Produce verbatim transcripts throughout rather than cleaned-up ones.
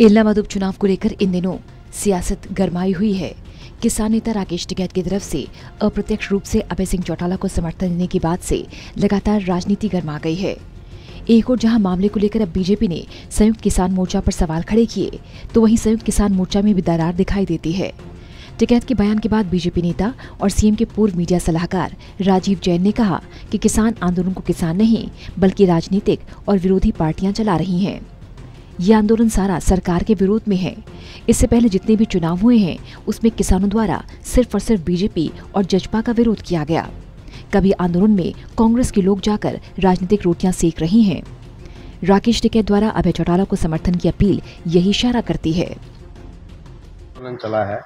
इलाहाबाद उपचुनाव को लेकर इन दिनों सियासत गरमाई हुई है। किसान नेता राकेश टिकैत की तरफ से अप्रत्यक्ष रूप से अभय सिंह चौटाला को समर्थन देने की बात से लगातार राजनीति गरमा गई है। एक ओर जहां मामले को लेकर अब बीजेपी ने संयुक्त किसान मोर्चा पर सवाल खड़े किए, तो वहीं संयुक्त किसान मोर्चा में भी दरार दिखाई देती है। टिकैत के बयान के बाद बीजेपी नेता और सीएम के पूर्व मीडिया सलाहकार राजीव जैन ने कहा कि किसान आंदोलन को किसान नहीं बल्कि राजनीतिक और विरोधी पार्टियां चला रही हैं। यह आंदोलन सारा सरकार के विरोध में है। इससे पहले जितने भी चुनाव हुए हैं उसमें किसानों द्वारा सिर्फ और सिर्फ बीजेपी और जजपा का विरोध किया गया। कभी आंदोलन में कांग्रेस के लोग जाकर राजनीतिक रोटियां सेक रही हैं। राकेश टिकैत द्वारा अभय चौटाला को समर्थन की अपील यही इशारा करती है। आंदोलन चला है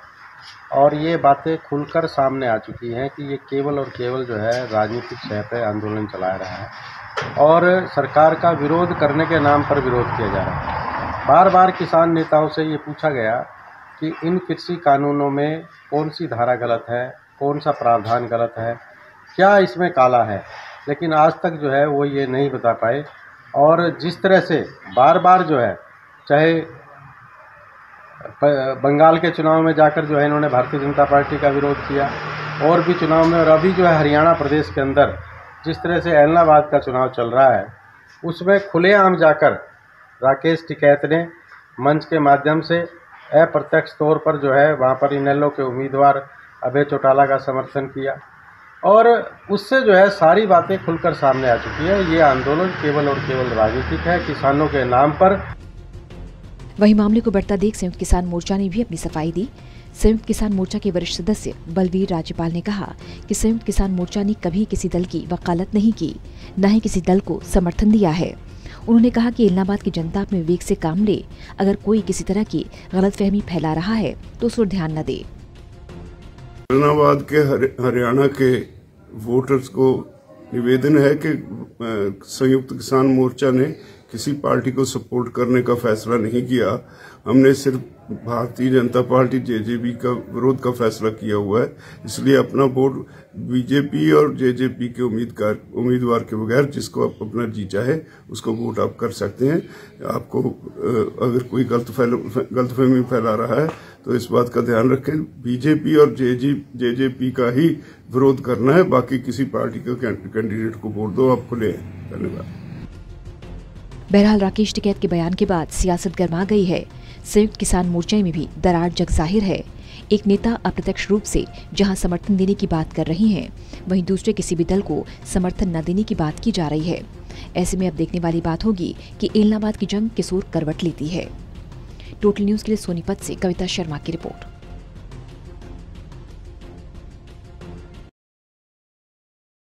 और ये बातें खुलकर सामने आ चुकी हैं कि ये केवल और केवल जो है राजनीतिक शह पे आंदोलन चला रहा है और सरकार का विरोध करने के नाम पर विरोध किया जा रहा है। बार बार किसान नेताओं से ये पूछा गया कि इन कृषि कानूनों में कौन सी धारा गलत है, कौन सा प्रावधान गलत है, क्या इसमें काला है, लेकिन आज तक जो है वो ये नहीं बता पाए। और जिस तरह से बार बार जो है चाहे बंगाल के चुनाव में जाकर जो है इन्होंने भारतीय जनता पार्टी का विरोध किया और भी चुनाव में, और अभी जो है हरियाणा प्रदेश के अंदर जिस तरह से इलाहाबाद का चुनाव चल रहा है उसमें खुलेआम जाकर राकेश टिकैत ने मंच के माध्यम से अप्रत्यक्ष तौर पर जो है वहाँ पर इनेलो के उम्मीदवार अभय चौटाला का समर्थन किया और उससे जो है सारी बातें खुलकर सामने आ चुकी है। ये आंदोलन केवल और केवल राजनीतिक है किसानों के नाम पर। वहीं मामले को बढ़ता देख संयुक्त किसान मोर्चा ने भी अपनी सफाई दी। संयुक्त किसान मोर्चा के वरिष्ठ सदस्य बलवीर राज्यपाल ने कहा कि संयुक्त किसान मोर्चा ने कभी किसी दल की वकालत नहीं की, न ही किसी दल को समर्थन दिया है। उन्होंने कहा कि इलाहाबाद की जनता अपने विवेक से काम ले। अगर कोई किसी तरह की गलतफहमी फैला रहा है तो उस पर ध्यान न दे। इलाहाबाद के हरियाणा के वोटर्स को निवेदन है कि संयुक्त किसान मोर्चा ने किसी पार्टी को सपोर्ट करने का फैसला नहीं किया। हमने सिर्फ भारतीय जनता पार्टी जेजेपी का विरोध का फैसला किया हुआ है, इसलिए अपना वोट बीजेपी और जेजेपी के उम्मीदवार उम्मीदवार के बगैर जिसको आप अपना जी चाहे उसको वोट आप कर सकते हैं। आपको अगर कोई गलत गलतफहमी फैला रहा है तो इस बात का ध्यान रखें, बीजेपी और जेजेपी का ही विरोध करना है, बाकी किसी पार्टी के कैंडिडेट को वोट दो आप खुले। धन्यवाद। बहरहाल राकेश टिकैत के बयान के बाद सियासत गरमा गई है। संयुक्त किसान मोर्चा में भी दरार जग जाहिर है। एक नेता अप्रत्यक्ष रूप से जहां समर्थन देने की बात कर रही हैं, वहीं दूसरे किसी भी दल को समर्थन न देने की बात की जा रही है। ऐसे में अब देखने वाली बात होगी कि इलाहाबाद की जंग किस ओर करवट लेती है। टोटल न्यूज के लिए सोनीपत से कविता शर्मा की रिपोर्ट।